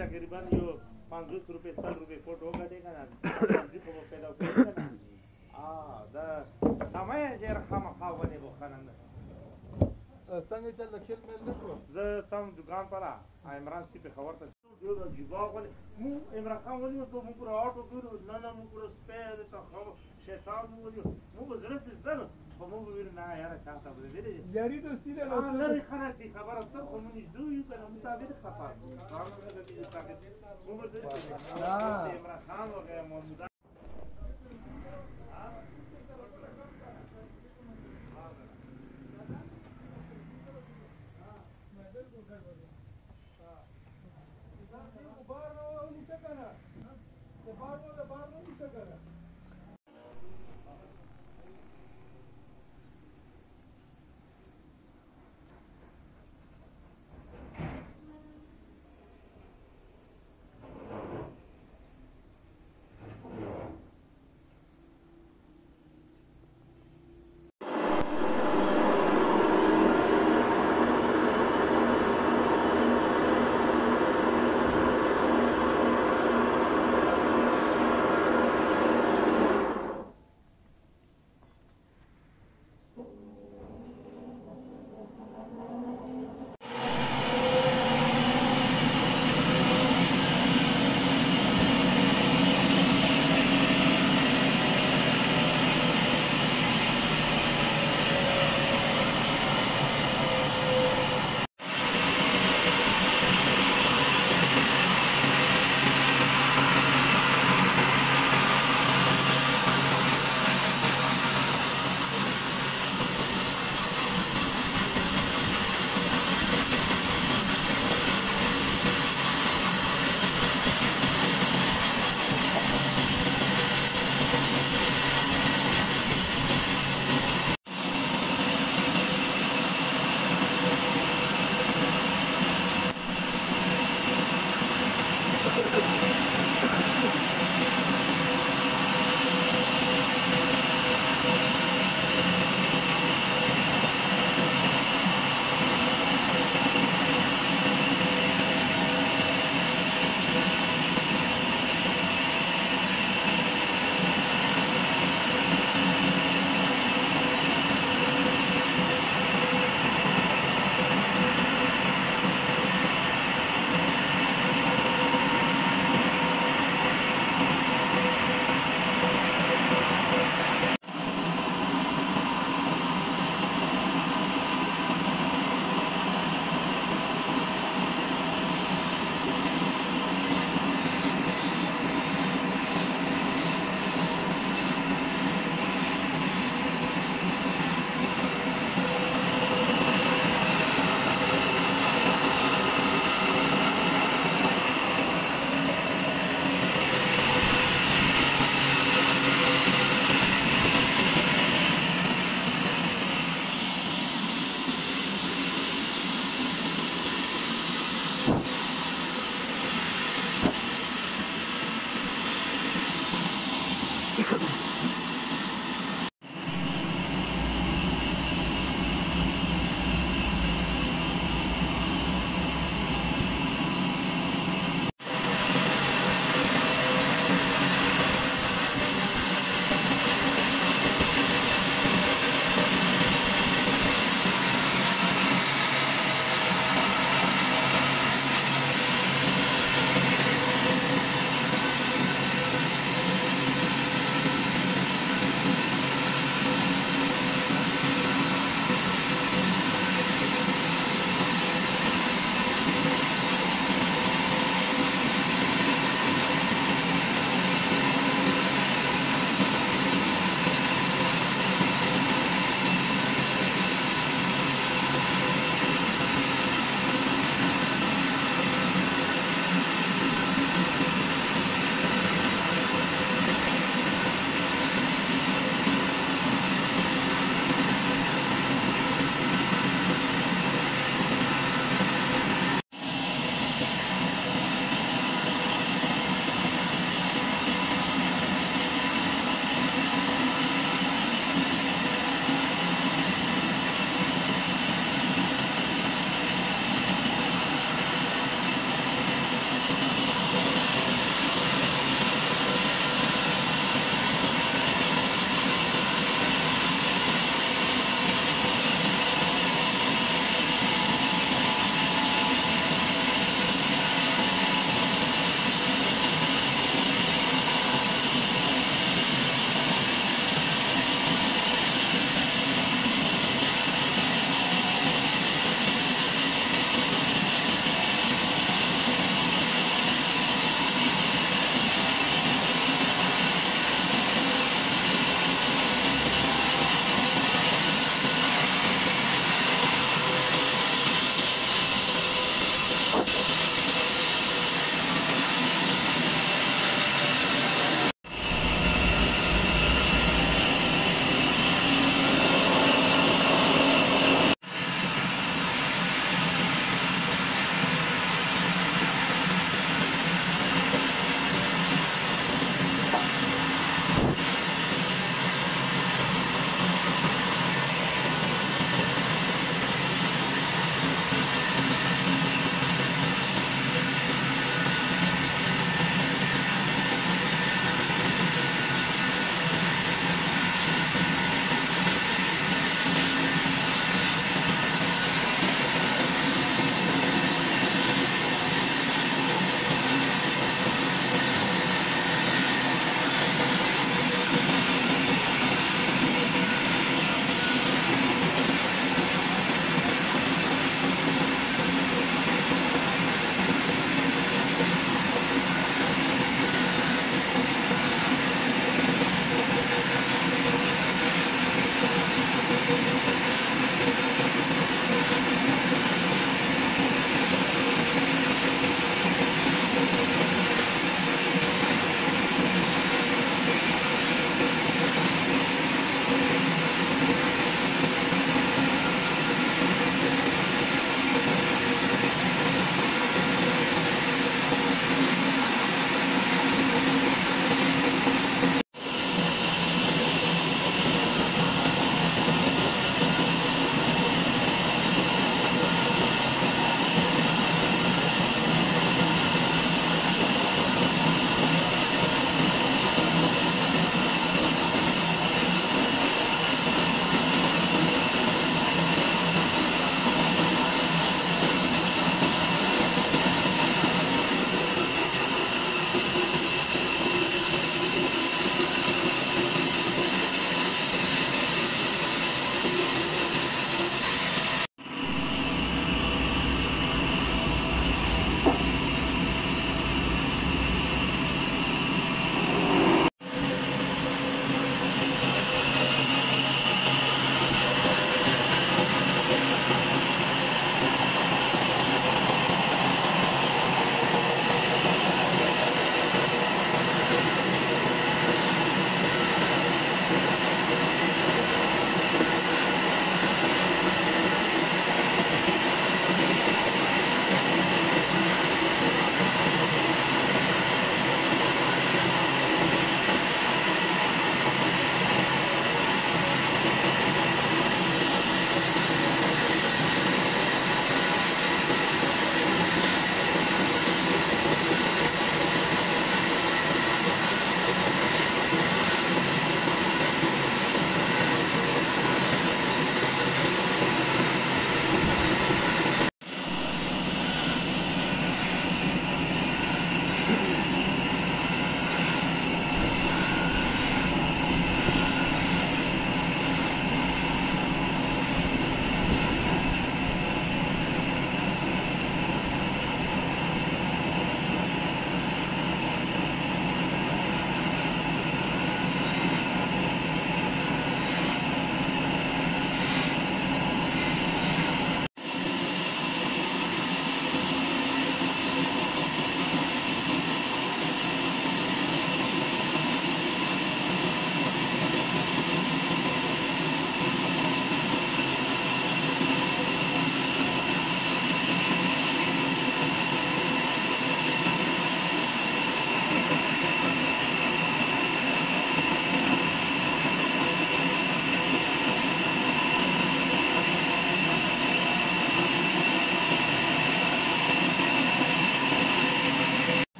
तकरीबन जो 500 रुपये 100 रुपये फोटो होगा देखा ना दुकान पर इमरान सी पे खबर था इमरान खान तो मुकुरा ऑटो ना मुकुरा स्पेयर शैतान मुको जरूरत ना यार चाहता यारी तो सीधे खबर अक्सर कम्युनिटी दो यू का मुताबिक खफा काम का भी ताकत वो दे इमरान खान वगैरह मौजूद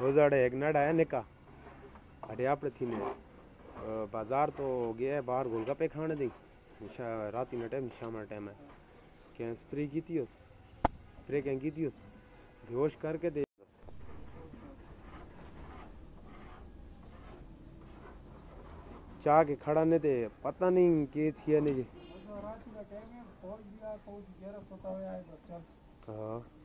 रोजाड़े एक नड आया निका अरे आप थी ने बाजार तो गया बाहर गोलगप्पे खाने दी रात ही टाइम शाम टाइम है क्या स्प्रे की थी उस स्प्रे कैं की थी उस बेहोश करके दे चाह के खड़ा ने थे पता नहीं के थी नहीं जी। हाँ